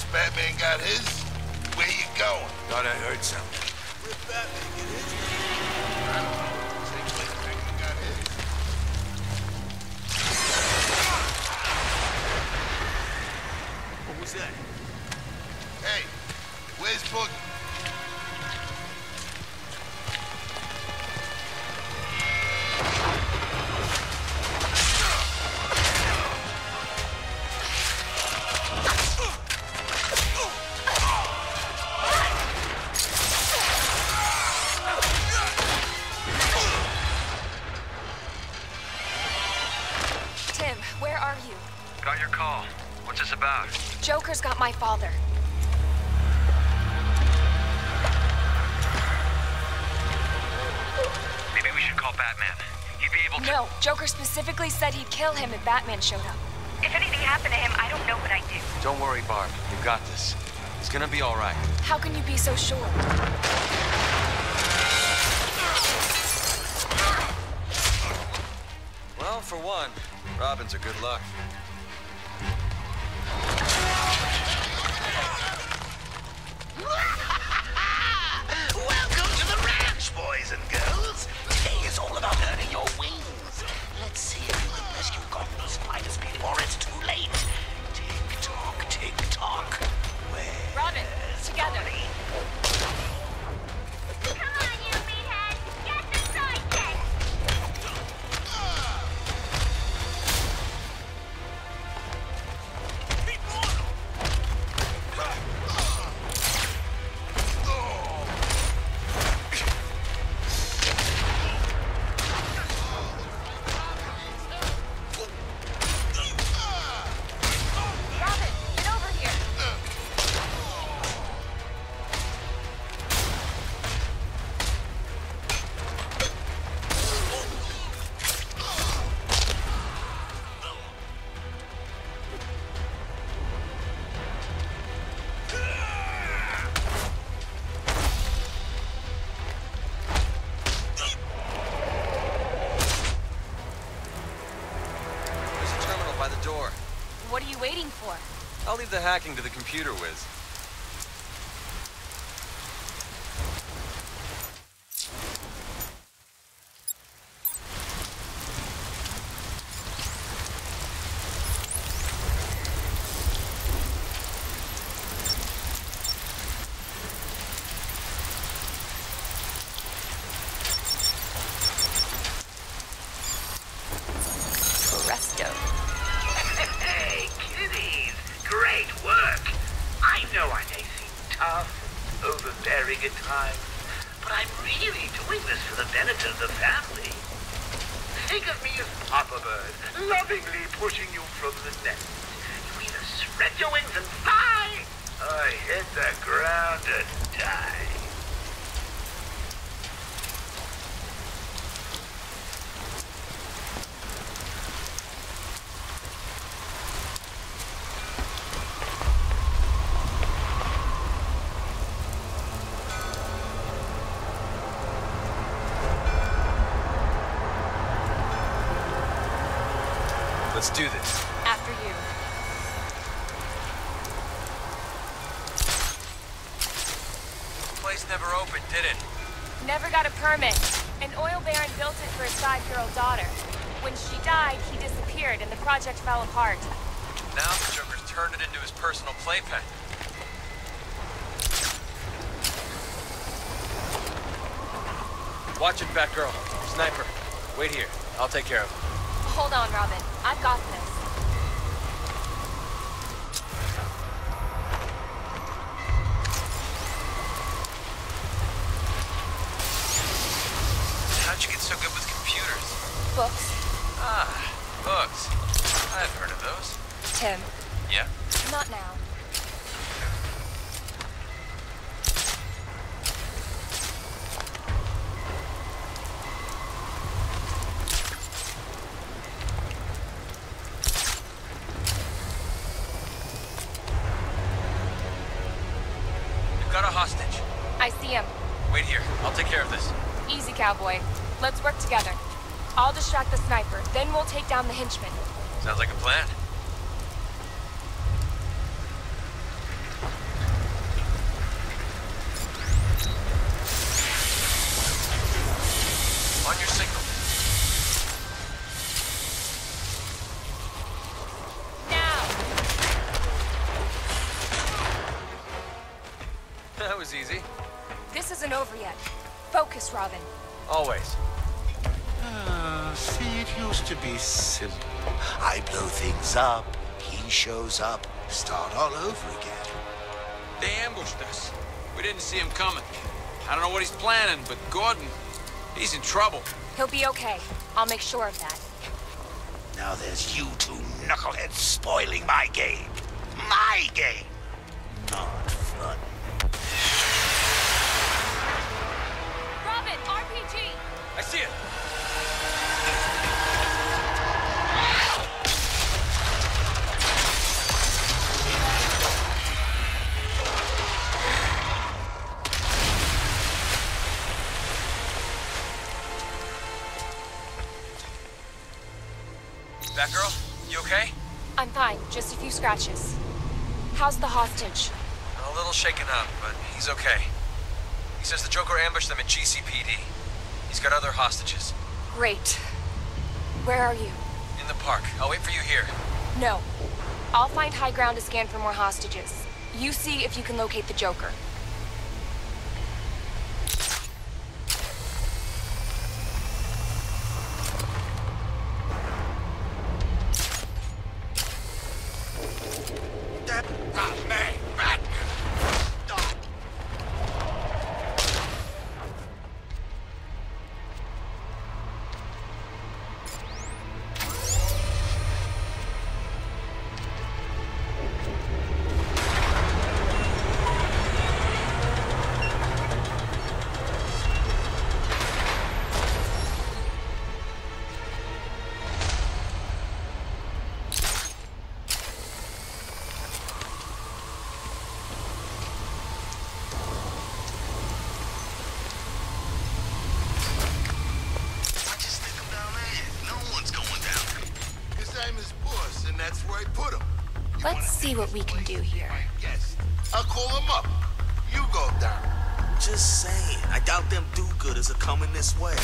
guess Batman got his. Where you going? Thought I heard something. Where'd Batman get his? I don't know. Seems like Batman got his. What was that? Hey, where's Boogie? Joker's got my father. Maybe we should call Batman. He'd be able to... No, Joker specifically said he'd kill him if Batman showed up. If anything happened to him, I don't know what I'd do. Don't worry, Barb. You've got this. It's gonna be all right. How can you be so sure? Well, for one, Robin's a good luck. Welcome to the ranch, boys and girls. Today is all about earning your wings. Let's see if you can rescue Gotham's spider speed before it's too late. Tick tock, tick tock. Where's Robin? Together. Come on, you meathead. Get the sidekick. Keep on. What are you waiting for? I'll leave the hacking to the computer whiz. Good time, but I'm really doing this for the benefit of the family. Think of me as Papa Bird, lovingly pushing you from the nest. You either spread your wings and fly, or hit the ground and die. Let's do this. After you. The place never opened, did it? Never got a permit. An oil baron built it for his 5-year-old daughter. When she died, he disappeared and the project fell apart. Now the Joker's turned it into his personal playpen. Watch it, Batgirl. Sniper. Wait here. I'll take care of him. Hold on, Robin. I've got this. How'd you get so good with computers? Books. Ah, books. I've heard of those. Tim. Yeah? Not now. Hostage. I see him. Wait here. I'll take care of this. Easy, cowboy. Let's work together. I'll distract the sniper, then we'll take down the henchman. Sounds like a plan. was easy. This isn't over yet. Focus, Robin. Always. See, it used to be simple. I blow things up, he shows up, start all over again. They ambushed us. We didn't see him coming. I don't know what he's planning, but Gordon, he's in trouble. He'll be okay. I'll make sure of that. Now there's you two knuckleheads spoiling my game. My game! Not fun. Robin, RPG! I see it! Batgirl, you okay? I'm fine, just a few scratches. How's the hostage? A little shaken up, but he's okay. He says the Joker ambushed them at GCPD. He's got other hostages. Great. Where are you? In the park. I'll wait for you here. No. I'll find high ground to scan for more hostages. You see if you can locate the Joker. Let's see what we can do here. Yes. I'll call them up. You go down. Just saying. I doubt them do-gooders are coming this way.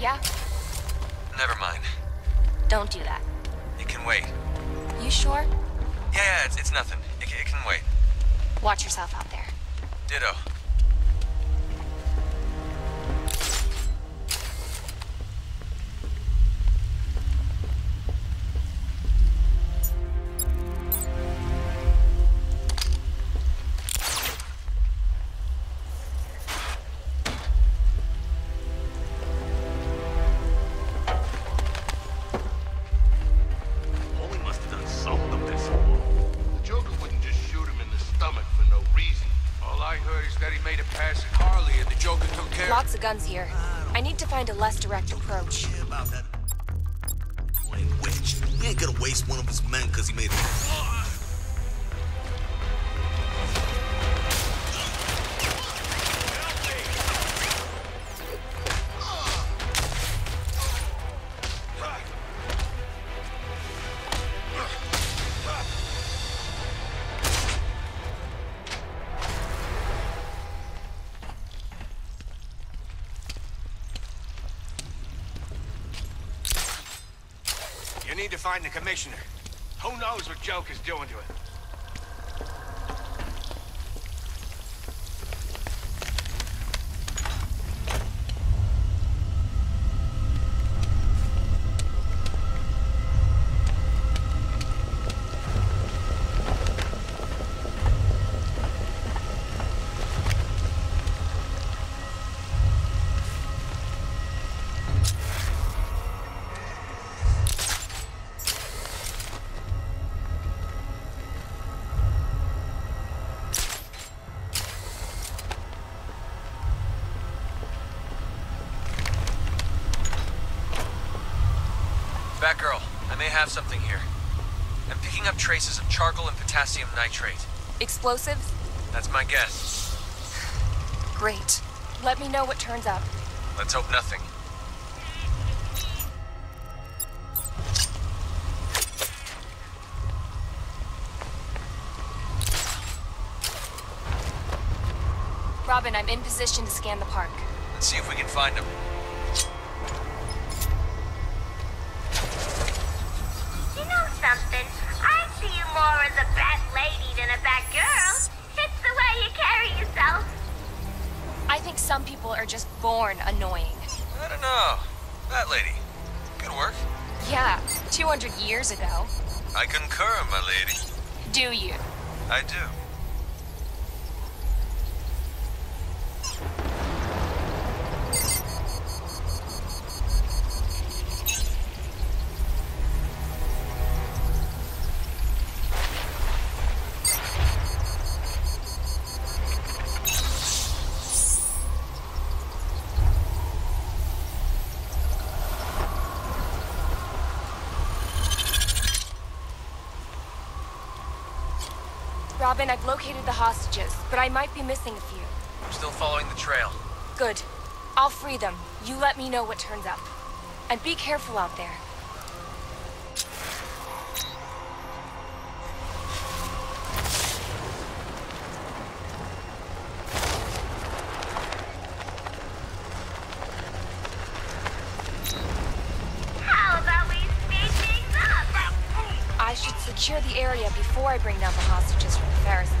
Yeah? Never mind. Don't do that. It can wait. You sure? Yeah, it's nothing. It can wait. Watch yourself out there. Ditto. Lots of guns here. I need to find a less direct approach. About that witch. He ain't gonna waste one of his men because he made it. You need to find the commissioner. Who knows what Joker's doing to him? may have something here. I'm picking up traces of charcoal and potassium nitrate. Explosives? That's my guess. Great. Let me know what turns up. Let's hope nothing. Robin, I'm in position to scan the park. Let's see if we can find him. You know something? I see you more as a Bat Lady than a Bat Girl. It's the way you carry yourself. I think some people are just born annoying. I don't know. Bat Lady. Good work. Yeah, 200 years ago. I concur, my lady. Do you? I do. Robin, I've located the hostages, but I might be missing a few. I'm still following the trail. Good. I'll free them. You let me know what turns up. And be careful out there. How about we speed things up? I should secure the area before I bring down the hostages from the Ferris wheel.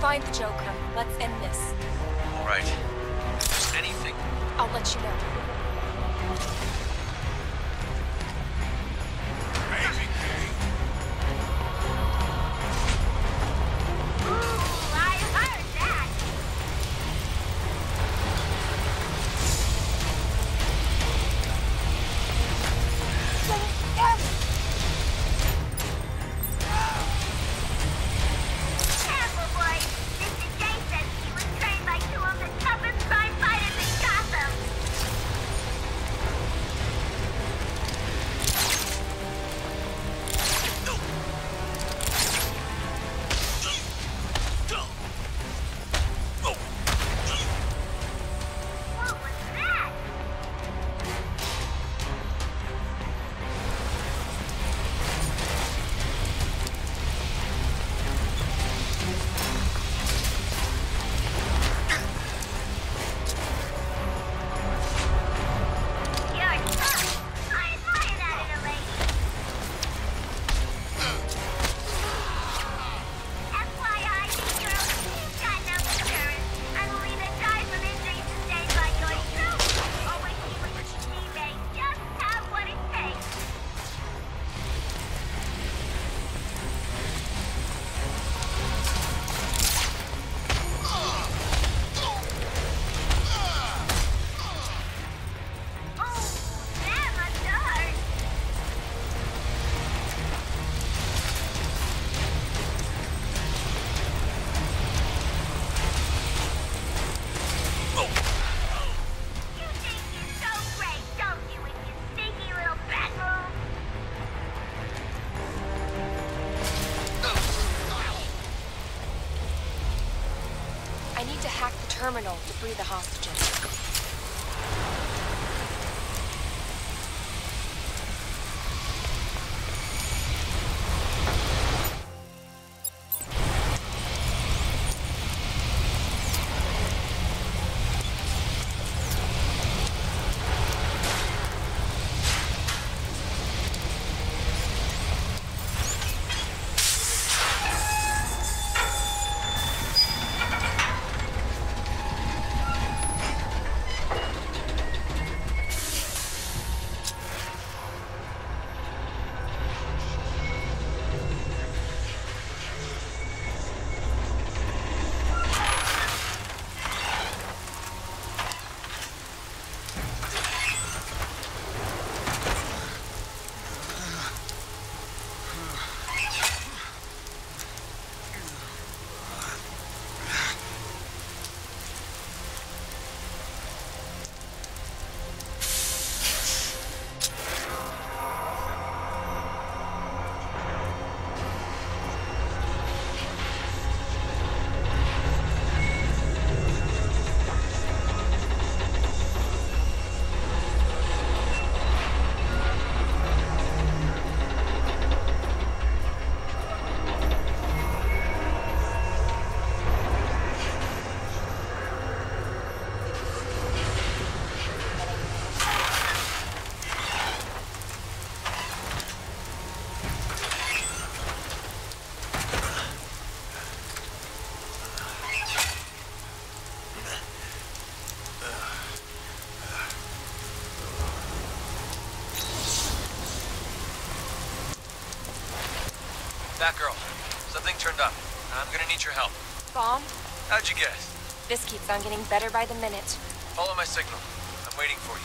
Find the Joker. Let's end this. All right. If there's anything, I'll let you know. terminal to free the hostages. Batgirl, something turned up. I'm gonna need your help. Bomb? How'd you guess? This keeps on getting better by the minute. Follow my signal. I'm waiting for you.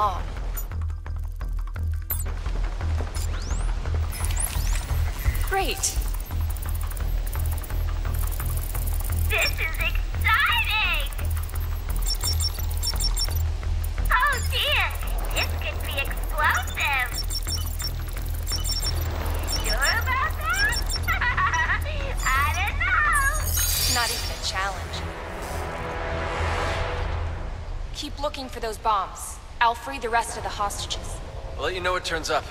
Bomb. Great. This is exciting. Oh dear, this could be explosive. Sure about that? I don't know. Not even a challenge. Keep looking for those bombs. I'll free the rest of the hostages. I'll let you know what turns up.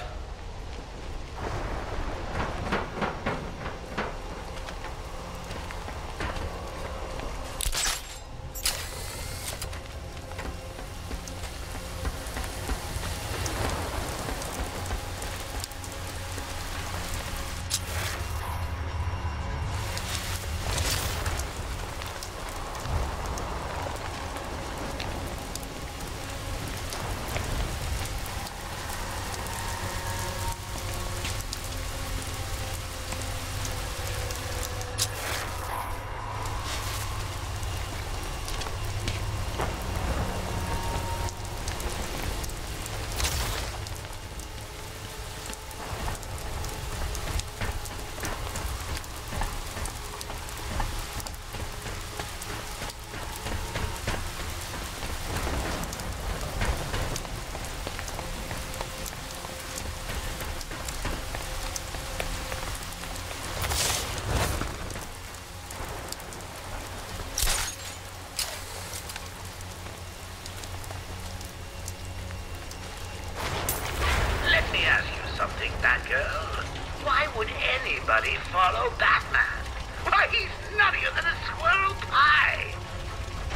Batgirl. Why would anybody follow Batman? Why, he's nuttier than a squirrel pie!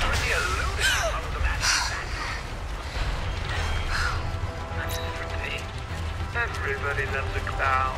Only a lunatic follows the Batman. That's different thing. Everybody loves a clown.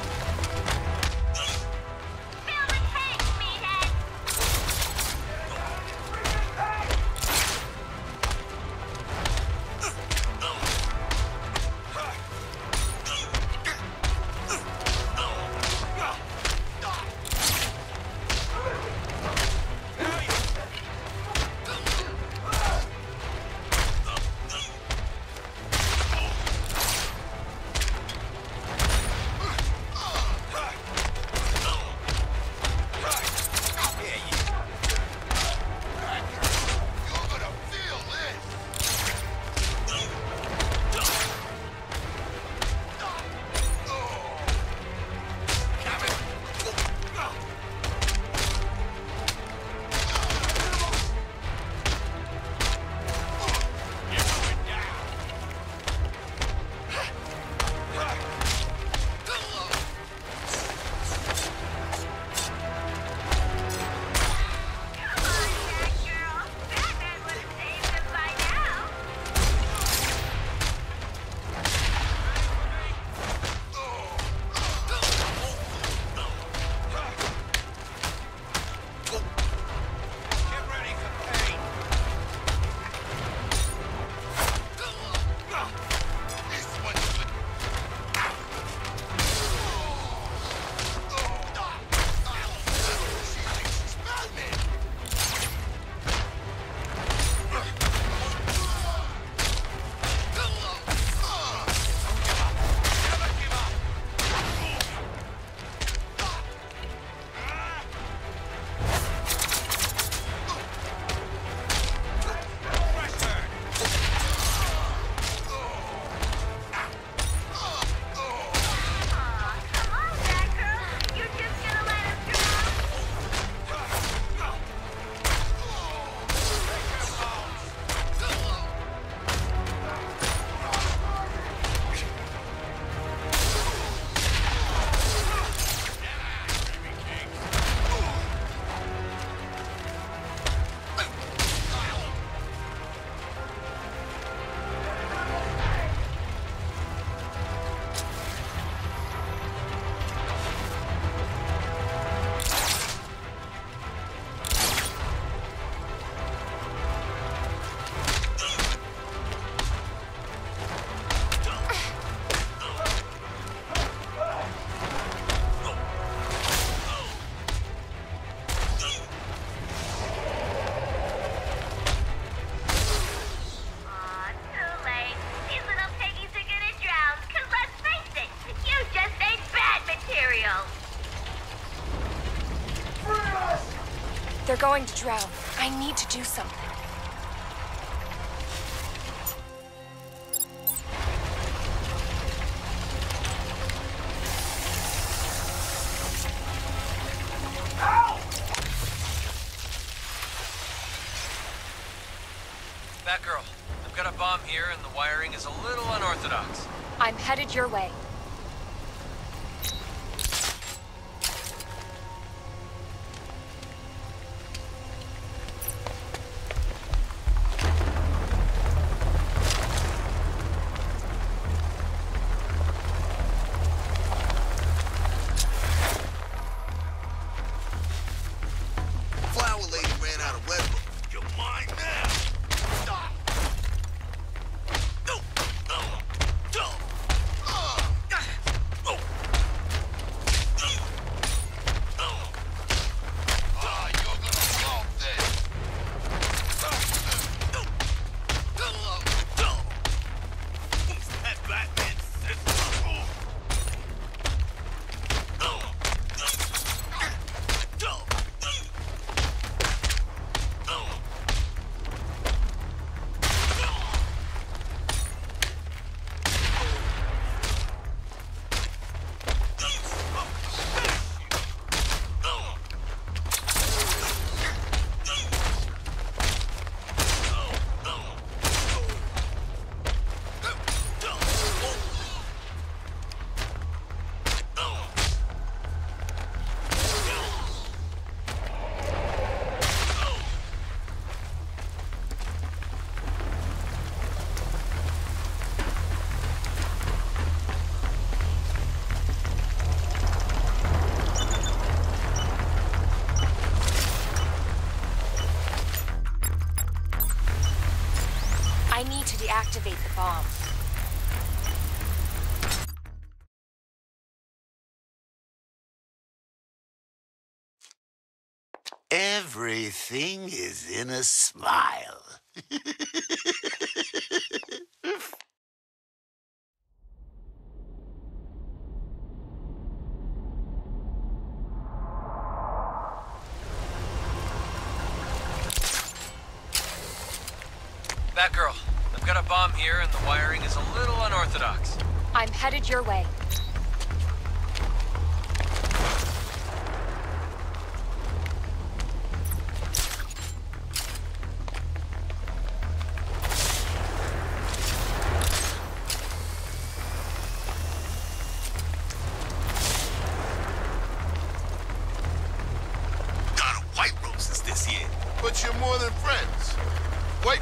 They're going to drown. I need to do something. Ow! Batgirl, I've got a bomb here and the wiring is a little unorthodox. I'm headed your way. activate the bomb. Everything is in a smile. Batgirl, I've got a bomb here and the wiring is a little unorthodox. I'm headed your way. Got a white roses this year. But you're more than friends. White.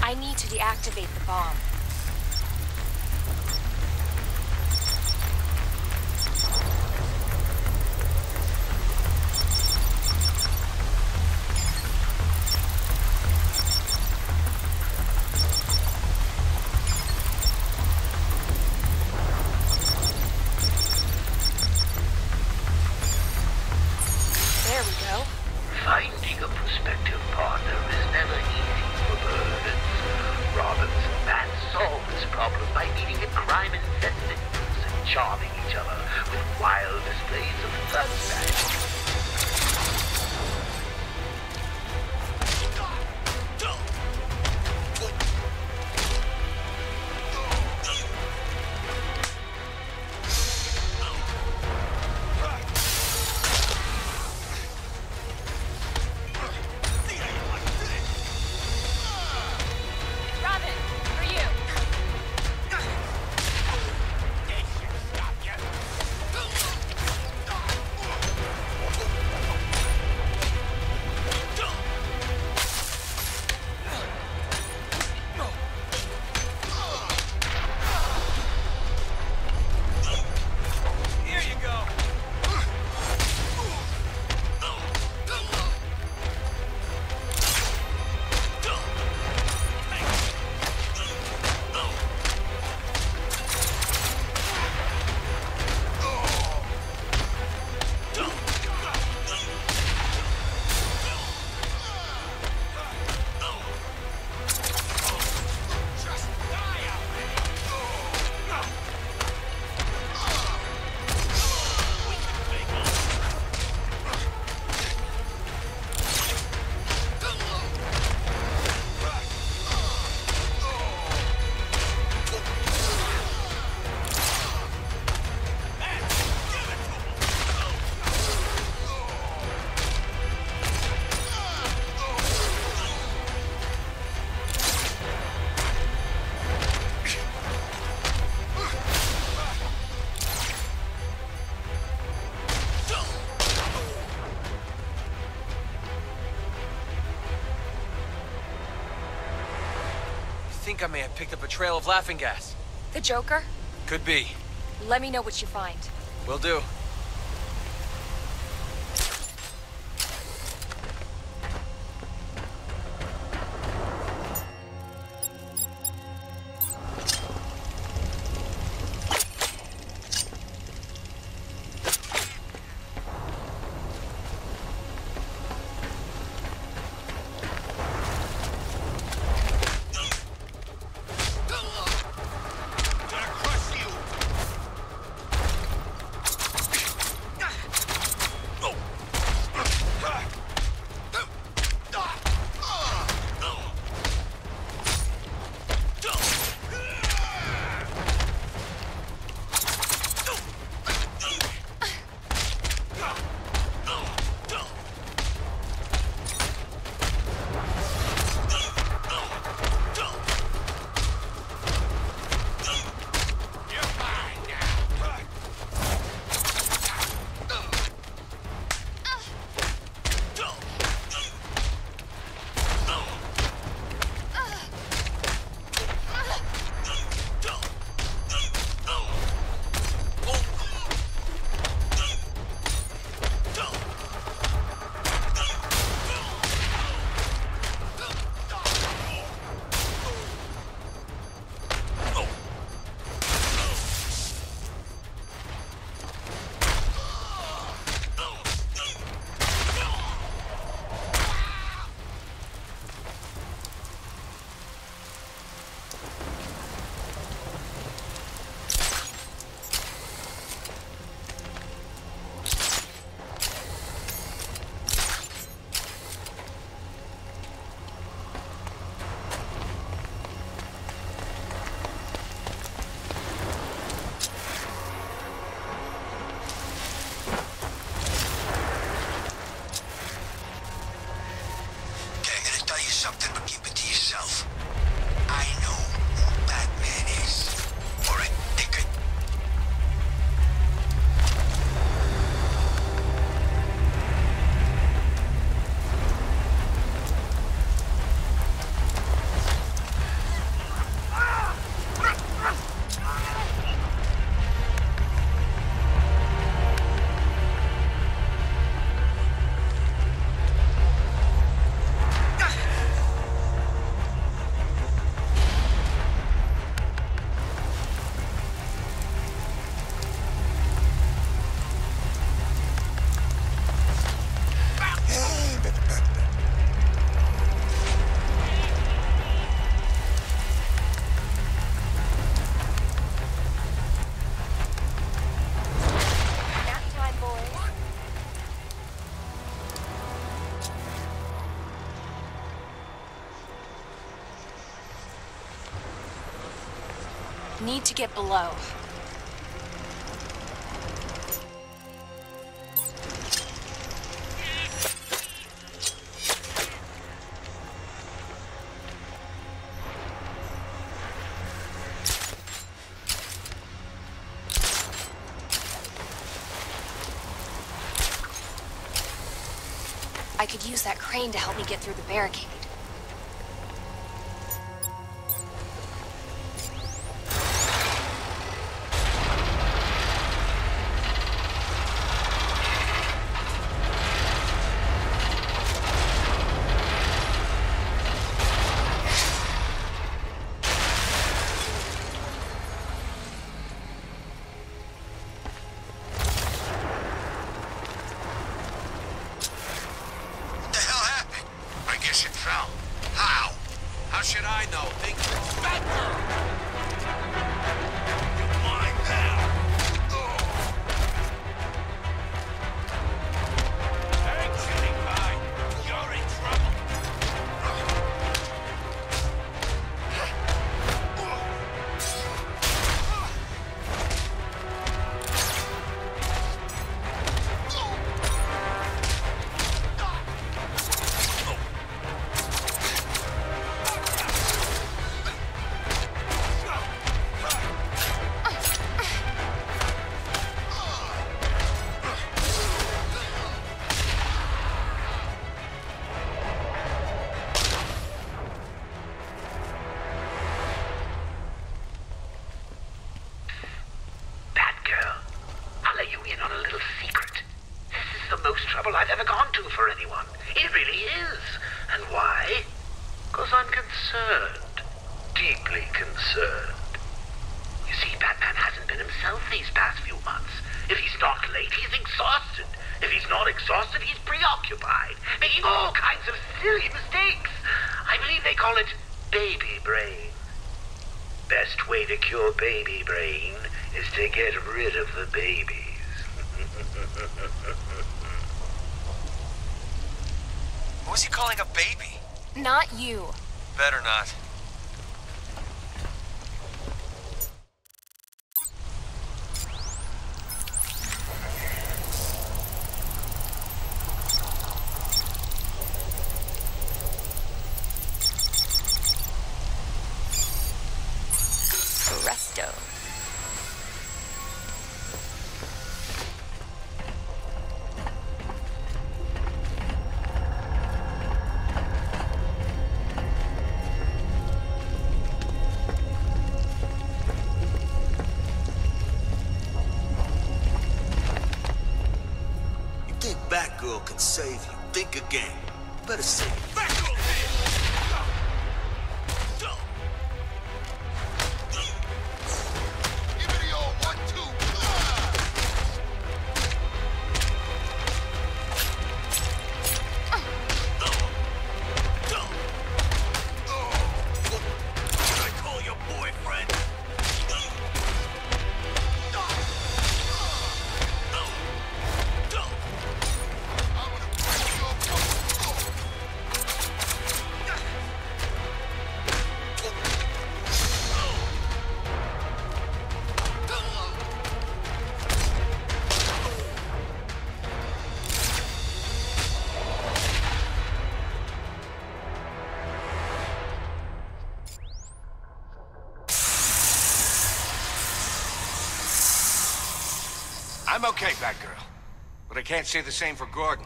I need to deactivate the bomb. There we go. Finding a prospective partner is never easy for birds. Robin's Bat solved this problem by meeting at crime-insensitive groups and charming each other with wild displays of sunshine. I think I may have picked up a trail of laughing gas. The Joker? Could be. Let me know what you find. Will do. need to get below. I could use that crane to help me get through the barricade. Batgirl can save you. Think again. Better save Batgirl. Give me the old 1, 2, 3. Can I call your boyfriend? I'm okay, Batgirl. But I can't say the same for Gordon.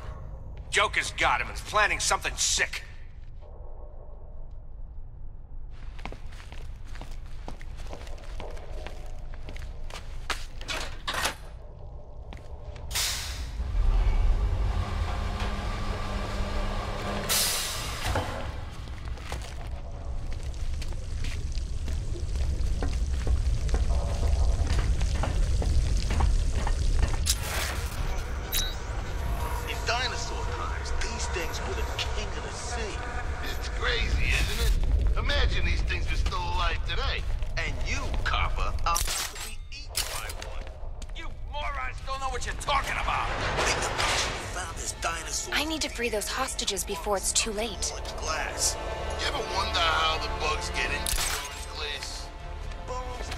Joker's got him and is planning something sick. Those hostages before it's too late. Glass. You ever wonder how the bugs get into the glass?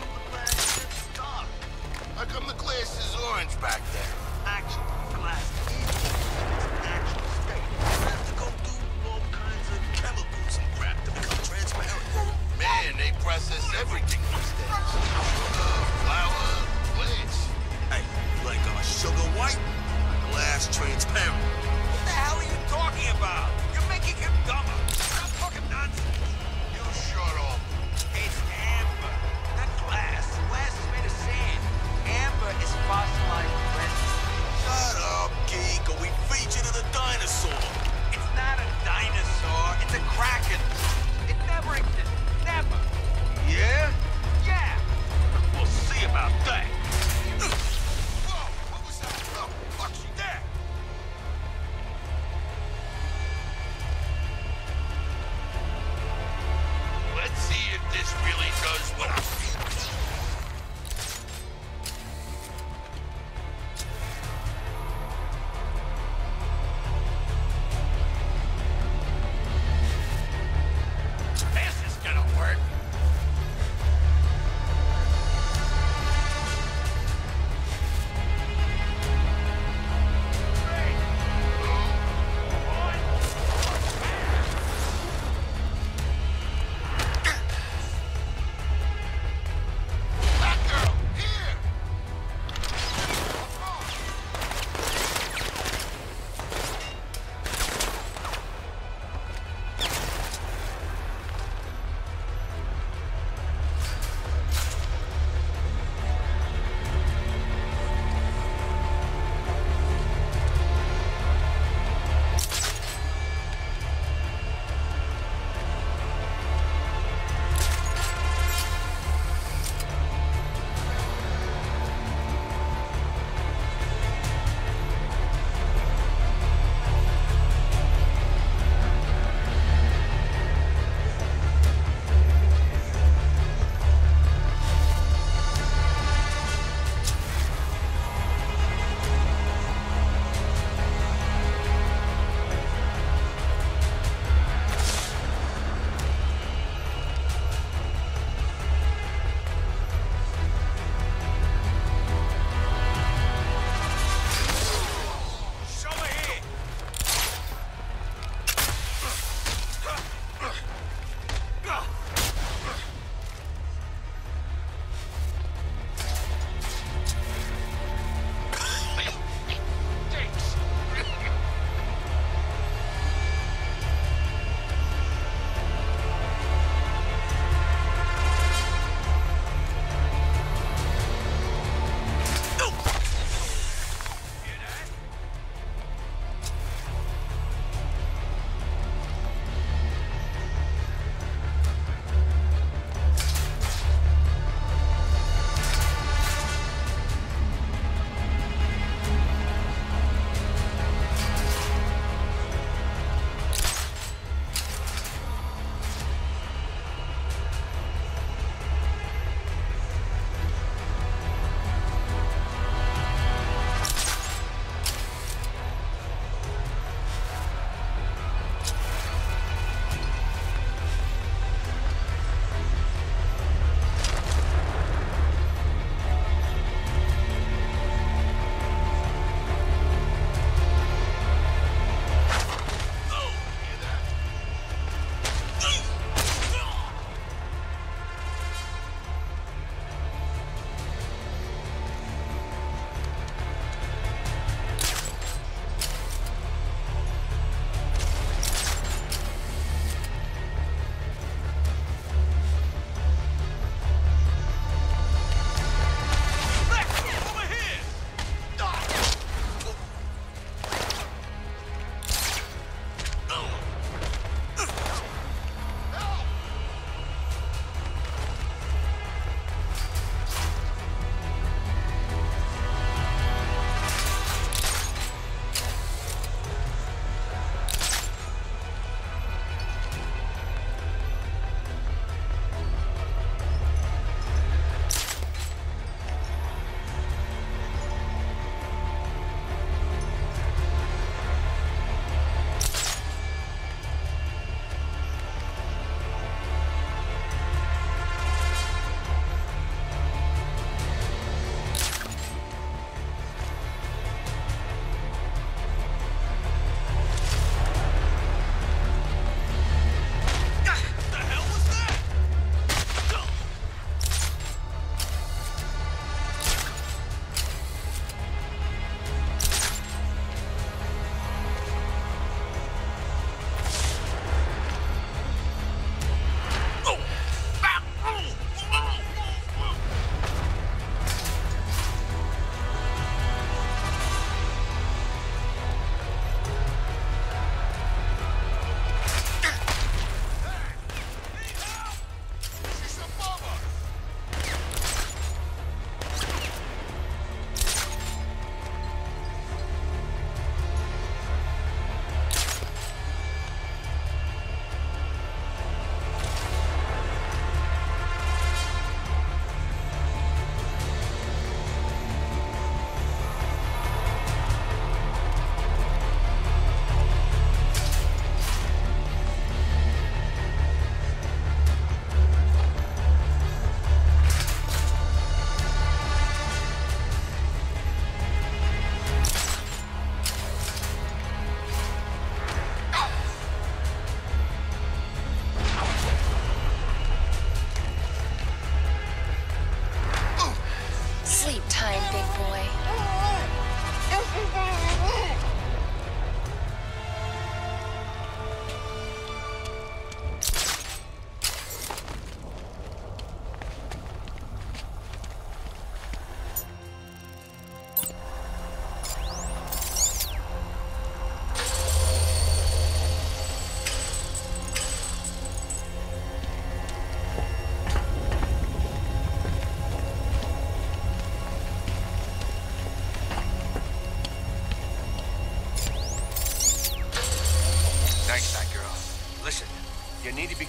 time, big boy.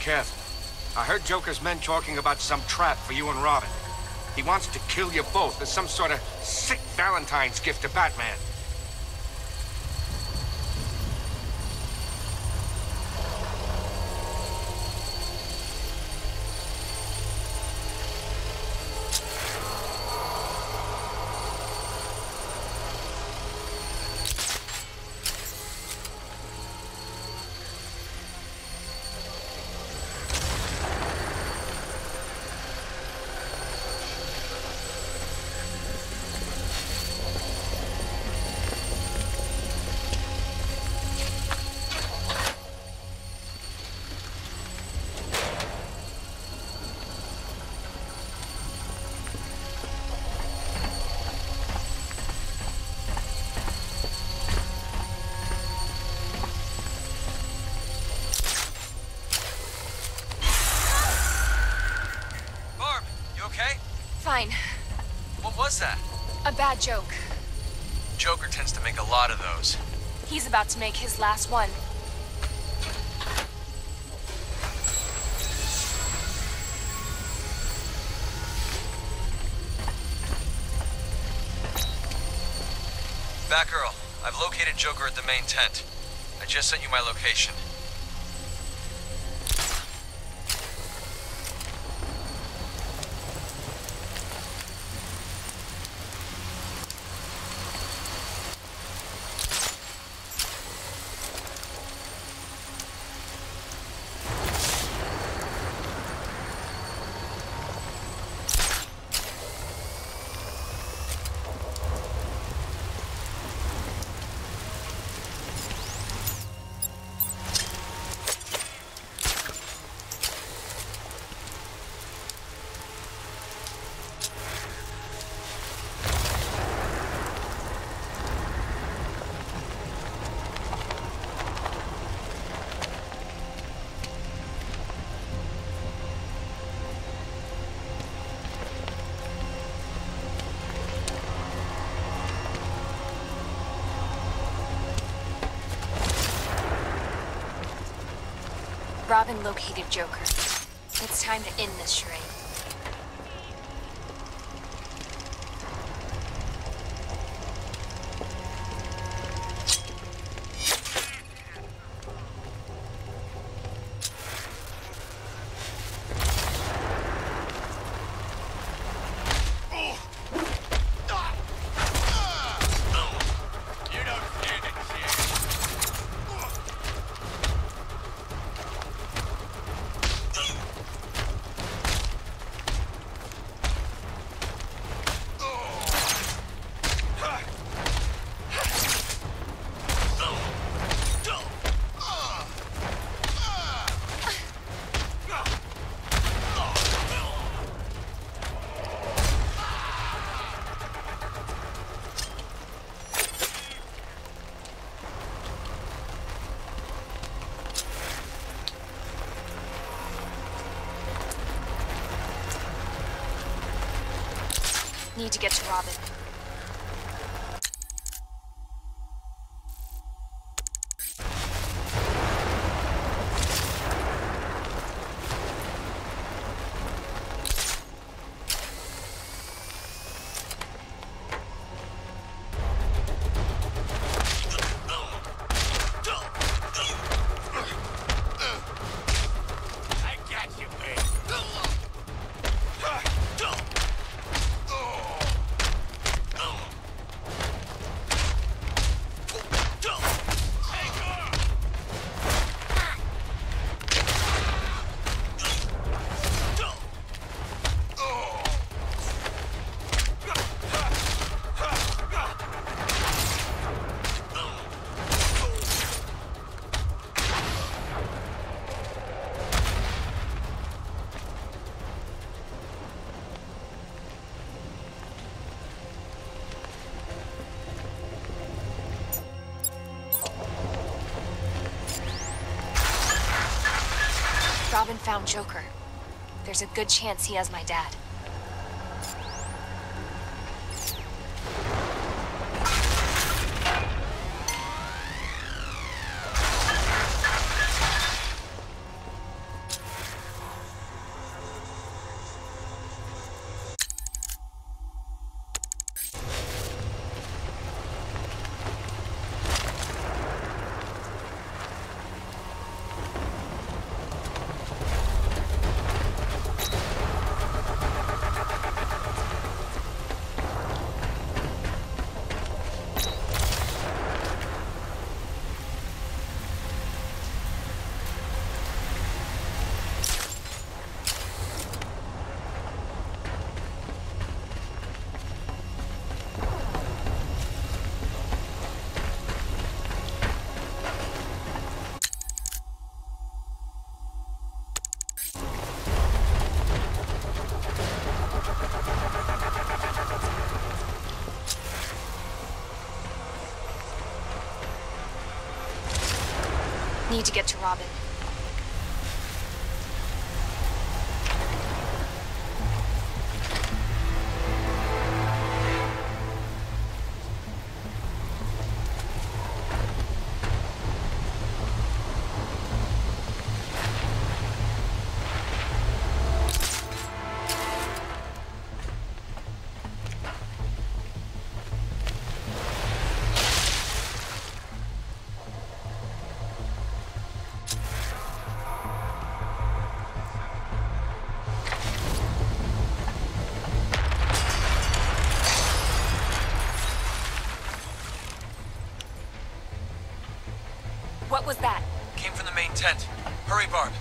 Careful. I heard Joker's men talking about some trap for you and Robin. He wants to kill you both as some sort of sick Valentine's gift to Batman. What was that? A bad joke. Joker tends to make a lot of those. He's about to make his last one. Batgirl, I've located Joker at the main tent. I just sent you my location. Robin located Joker. It's time to end this charade. Need to get to Robin. Robin found Joker. There's a good chance he has my dad. I need to get to Robin. What was that? Came from the main tent. Hurry, Barb.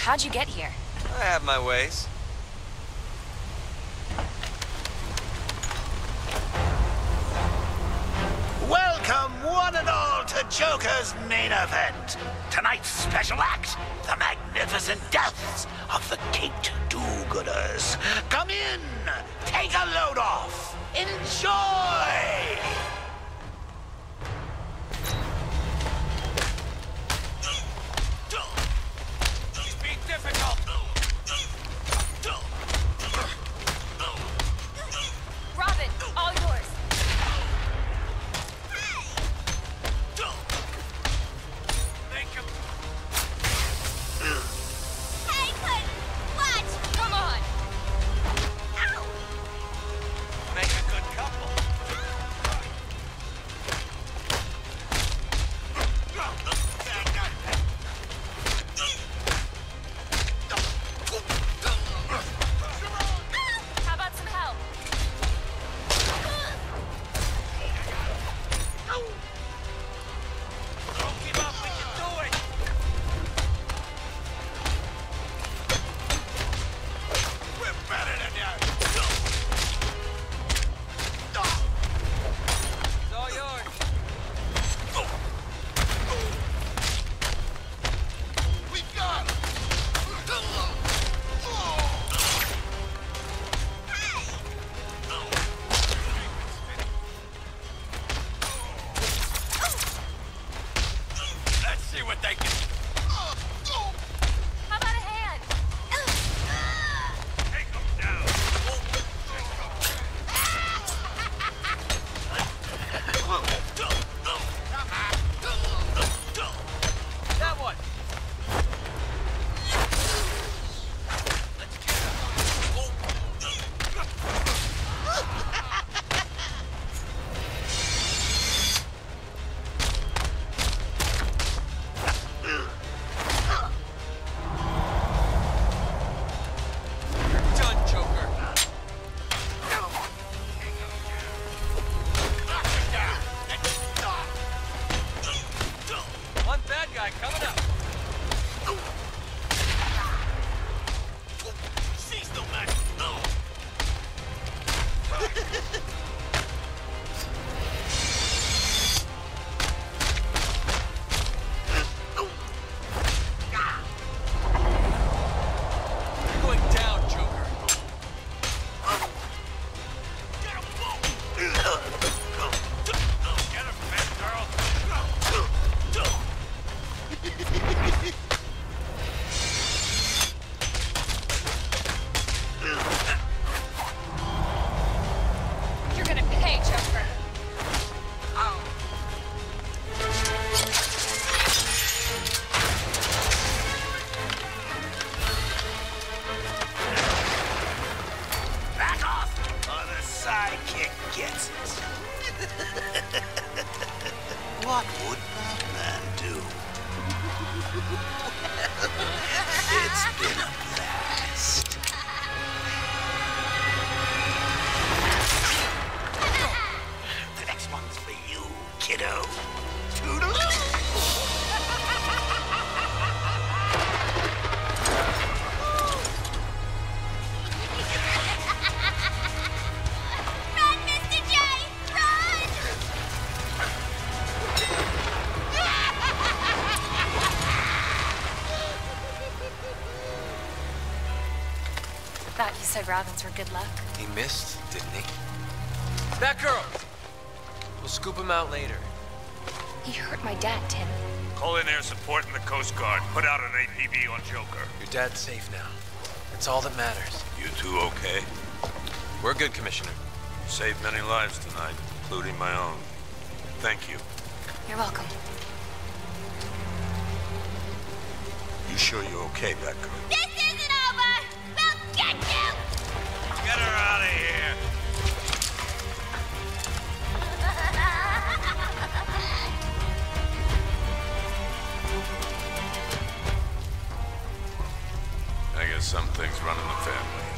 How'd you get here? I have my ways. Welcome one and all to Joker's main event. Tonight's special act, the magnificent deaths of the caked do-gooders. Come in, take a load off, enjoy! Take him down. Take him. Ah! bad guy coming up. She's no match. You're going down, Joker. Get him, Batgirl. What would Batman do? It's been a blast. The next one's for you, kiddo. Toodaloo! I thought you said Robins were good luck. He missed, didn't he? Batgirl! We'll scoop him out later. He hurt my dad, Tim. Call in air support and the Coast Guard. Put out an APB on Joker. Your dad's safe now. That's all that matters. You two okay? We're good, Commissioner. You saved many lives tonight, including my own. Thank you. You're welcome. You sure you're okay, Batgirl? This isn't over! Get you! Get her out of here! I guess some things run in the family.